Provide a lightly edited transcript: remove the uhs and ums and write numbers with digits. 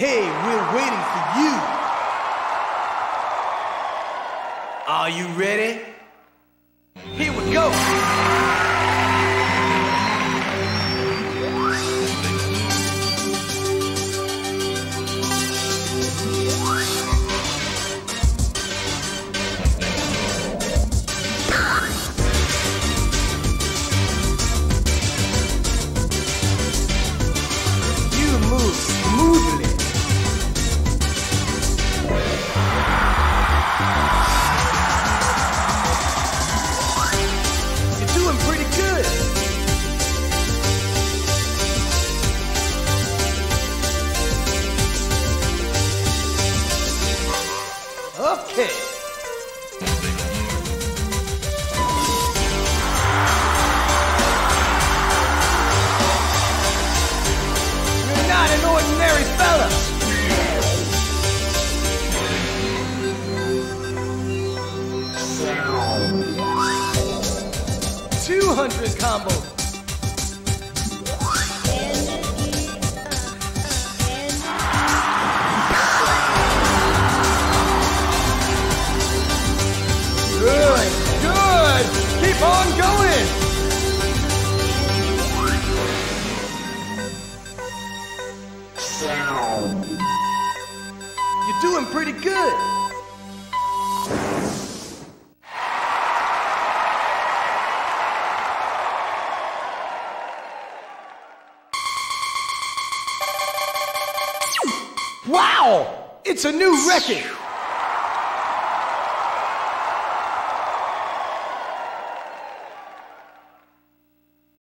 Hey, we're waiting for you. Are you ready? Here we go. It's a new record!